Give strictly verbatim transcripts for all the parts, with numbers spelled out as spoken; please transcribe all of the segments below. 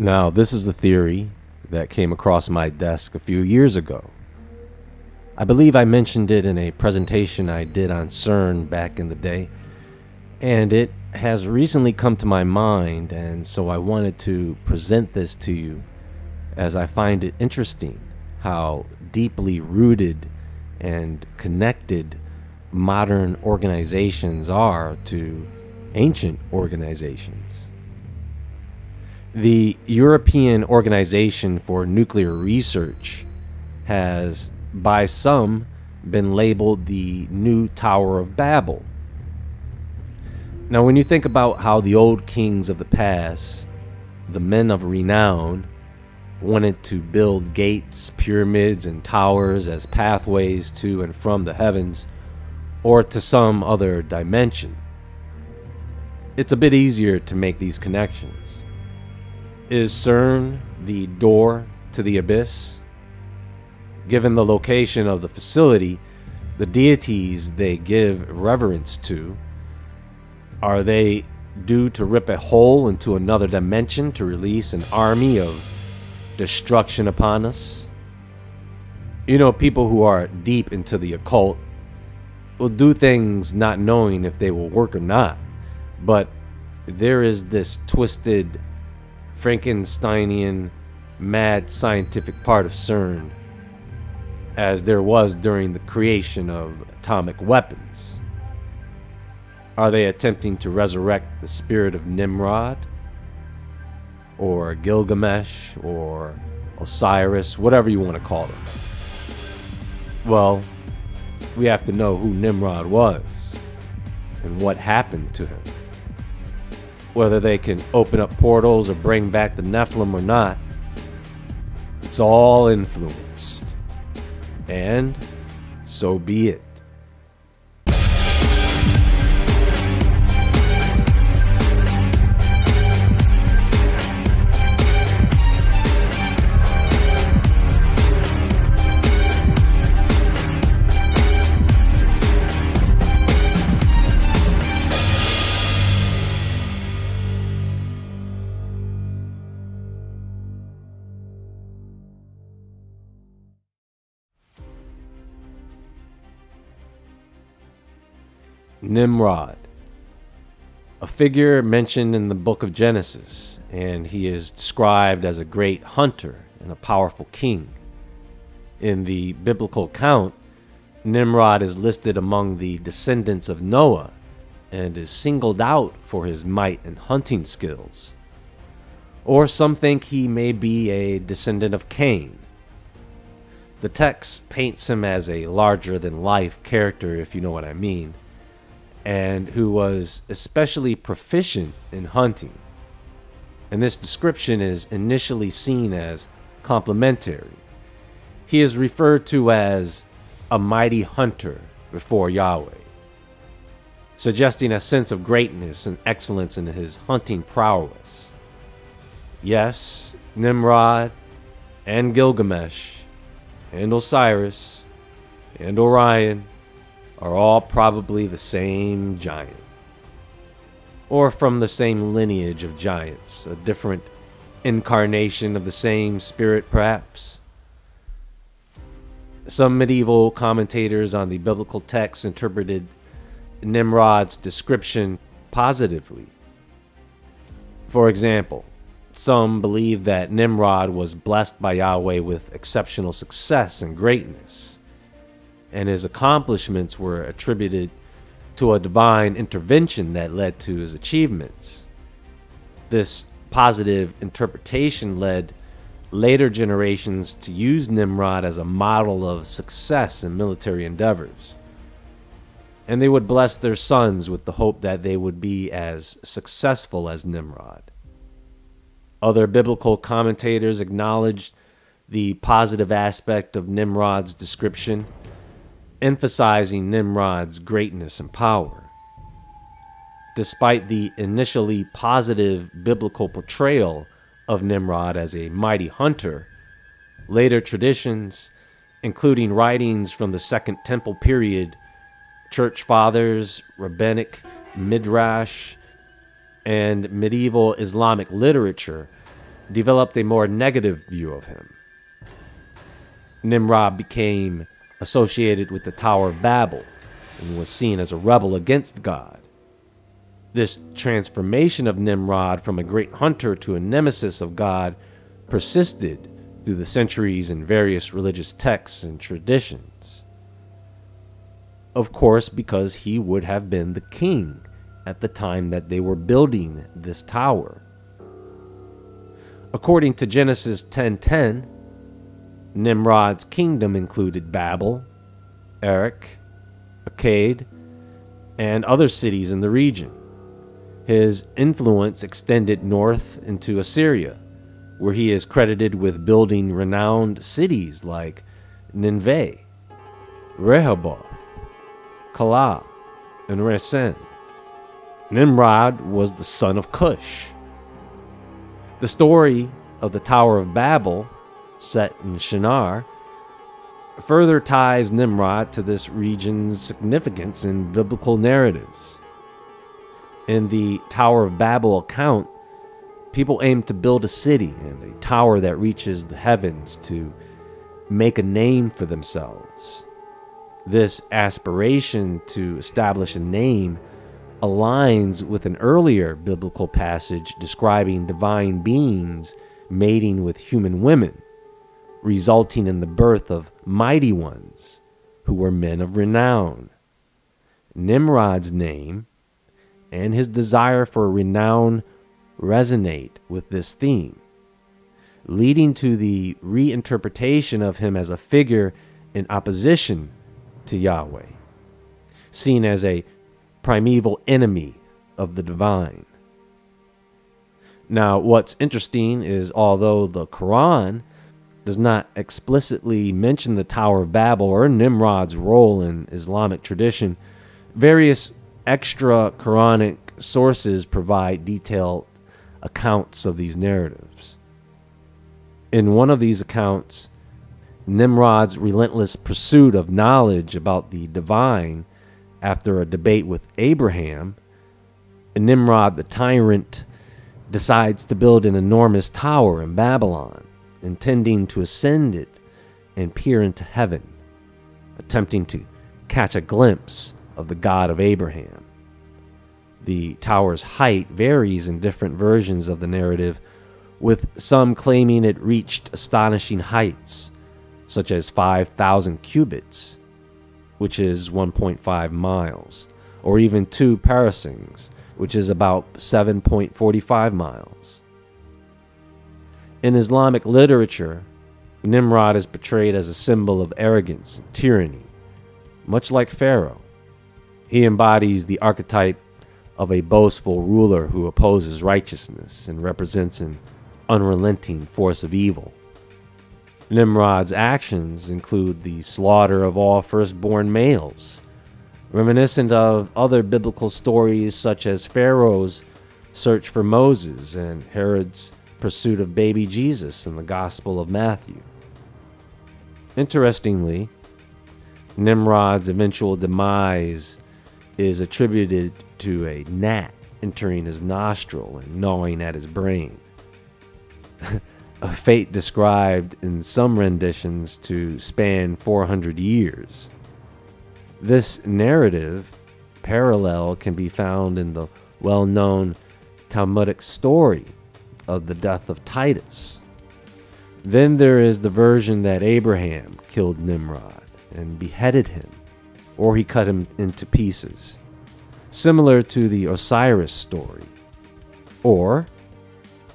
Now, this is the theory that came across my desk a few years ago. I believe I mentioned it in a presentation I did on CERN back in the day, and it has recently come to my mind, and so I wanted to present this to you, as I find it interesting how deeply rooted and connected modern organizations are to ancient organizations. The European Organization for Nuclear Research has, by some, been labeled the new Tower of Babel. Now, when you think about how the old kings of the past, the men of renown, wanted to build gates, pyramids, and towers as pathways to and from the heavens or to some other dimension, it's a bit easier to make these connections. Is CERN the door to the abyss? Given the location of the facility, the deities they give reverence to, are they due to rip a hole into another dimension to release an army of destruction upon us? You know, people who are deep into the occult will do things not knowing if they will work or not, but there is this twisted Frankensteinian mad scientific part of CERN, as there was during the creation of atomic weapons. Are they attempting to resurrect the spirit of Nimrod, or Gilgamesh, or Osiris, whatever you want to call them? Well, we have to know who Nimrod was and what happened to him. Whether they can open up portals or bring back the Nephilim or not, it's all influenced. And so be it. Nimrod, a figure mentioned in the book of Genesis, and he is described as a great hunter and a powerful king. In the biblical account, Nimrod is listed among the descendants of Noah and is singled out for his might and hunting skills. Or some think he may be a descendant of Cain. The text paints him as a larger-than-life character, if you know what I mean, and who was especially proficient in hunting. And this description is initially seen as complimentary. He is referred to as a mighty hunter before Yahweh, suggesting a sense of greatness and excellence in his hunting prowess. Yes, Nimrod and Gilgamesh and Osiris and Orion are all probably the same giant, or from the same lineage of giants, a different incarnation of the same spirit perhaps. Some medieval commentators on the biblical text interpreted Nimrod's description positively. For example, some believe that Nimrod was blessed by Yahweh with exceptional success and greatness, and his accomplishments were attributed to a divine intervention that led to his achievements. This positive interpretation led later generations to use Nimrod as a model of success in military endeavors, and they would bless their sons with the hope that they would be as successful as Nimrod. Other biblical commentators acknowledged the positive aspect of Nimrod's description, emphasizing Nimrod's greatness and power. Despite the initially positive biblical portrayal of Nimrod as a mighty hunter, later traditions, including writings from the Second Temple period, church fathers, rabbinic midrash, and medieval Islamic literature, developed a more negative view of him. Nimrod became associated with the Tower of Babel and was seen as a rebel against God. This transformation of Nimrod from a great hunter to a nemesis of God persisted through the centuries in various religious texts and traditions. Of course, because he would have been the king at the time that they were building this tower. According to Genesis ten ten, Nimrod's kingdom included Babel, Erech, Akkad, and other cities in the region. His influence extended north into Assyria, where he is credited with building renowned cities like Nineveh, Rehoboth, Calah, and Resen. Nimrod was the son of Cush. The story of the Tower of Babel, set in Shinar, further ties Nimrod to this region's significance in biblical narratives. In the Tower of Babel account, people aim to build a city and a tower that reaches the heavens to make a name for themselves. This aspiration to establish a name aligns with an earlier biblical passage describing divine beings mating with human women, resulting in the birth of mighty ones who were men of renown. Nimrod's name and his desire for renown resonate with this theme, leading to the reinterpretation of him as a figure in opposition to Yahweh, seen as a primeval enemy of the divine. Now, what's interesting is although the Quran does not explicitly mention the Tower of Babel or Nimrod's role in Islamic tradition, various extra Quranic sources provide detailed accounts of these narratives. In one of these accounts, Nimrod's relentless pursuit of knowledge about the divine after a debate with Abraham, Nimrod the tyrant decides to build an enormous tower in Babylon, intending to ascend it and peer into heaven, attempting to catch a glimpse of the God of Abraham. The tower's height varies in different versions of the narrative, with some claiming it reached astonishing heights, such as five thousand cubits, which is one point five miles, or even two parasangs, which is about seven point four five miles. In Islamic literature, Nimrod is portrayed as a symbol of arrogance and tyranny, much like Pharaoh. He embodies the archetype of a boastful ruler who opposes righteousness and represents an unrelenting force of evil. Nimrod's actions include the slaughter of all firstborn males, reminiscent of other biblical stories such as Pharaoh's search for Moses and Herod's pursuit of baby Jesus in the Gospel of Matthew. Interestingly, Nimrod's eventual demise is attributed to a gnat entering his nostril and gnawing at his brain. A fate described in some renditions to span four hundred years. This narrative parallel can be found in the well-known Talmudic story of the death of Titus. Then there is the version that Abraham killed Nimrod and beheaded him, or he cut him into pieces, similar to the Osiris story. Or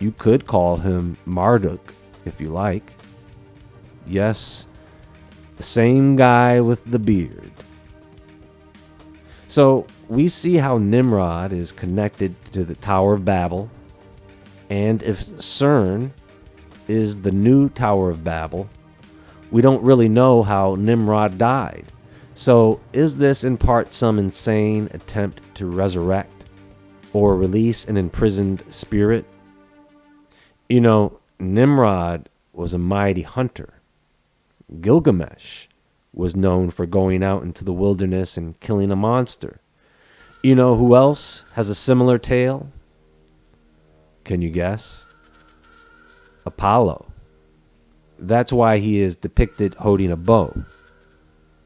you could call him Marduk, if you like. Yes, the same guy with the beard. So we see how Nimrod is connected to the Tower of Babel, and if CERN is the new Tower of Babel, we don't really know how Nimrod died. So is this in part some insane attempt to resurrect or release an imprisoned spirit? You know, Nimrod was a mighty hunter. Gilgamesh was known for going out into the wilderness and killing a monster. You know who else has a similar tale? Can you guess? Apollo. That's why he is depicted holding a bow,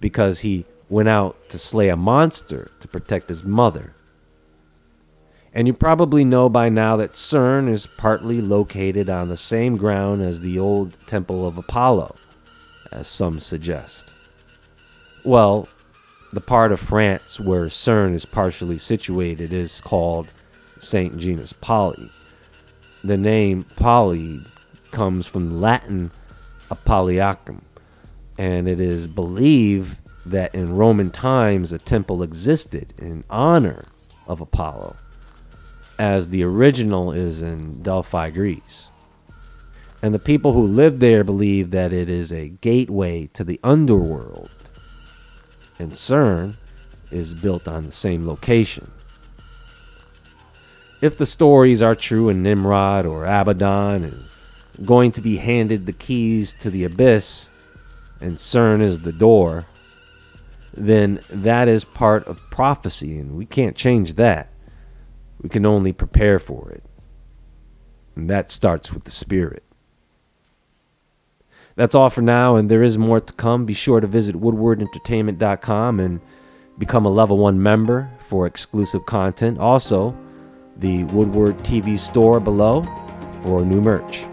because he went out to slay a monster to protect his mother. And you probably know by now that CERN is partly located on the same ground as the old temple of Apollo, as some suggest. Well, the part of France where CERN is partially situated is called Saint-Genis-Pouilly. The name Pouilly comes from Latin Apolliacum, and it is believed that in Roman times a temple existed in honor of Apollo, as the original is in Delphi, Greece. And the people who live there believe that it is a gateway to the underworld. And CERN is built on the same location. If the stories are true and Nimrod or Abaddon is going to be handed the keys to the abyss and CERN is the door, then that is part of prophecy and we can't change that. We can only prepare for it. And that starts with the spirit. That's all for now, and there is more to come. Be sure to visit woodward entertainment dot com and become a level one member for exclusive content. Also, the Woodward T V store below for new merch.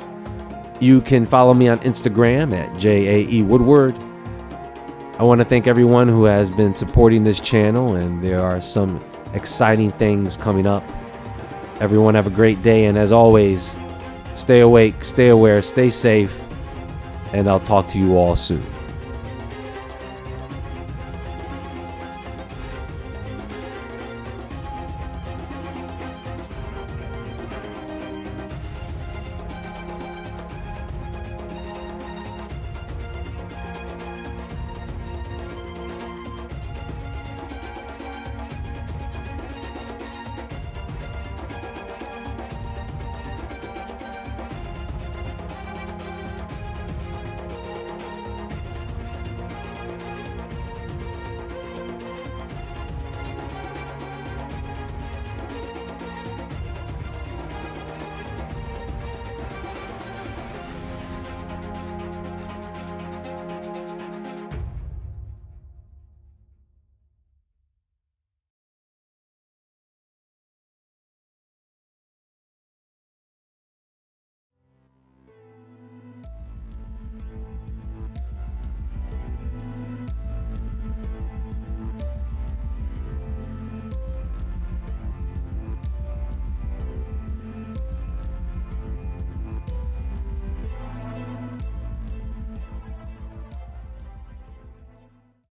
You can follow me on Instagram at J A E Woodward. I want to thank everyone who has been supporting this channel, and there are some exciting things coming up. Everyone have a great day, and as always, stay awake, stay aware, stay safe, and I'll talk to you all soon.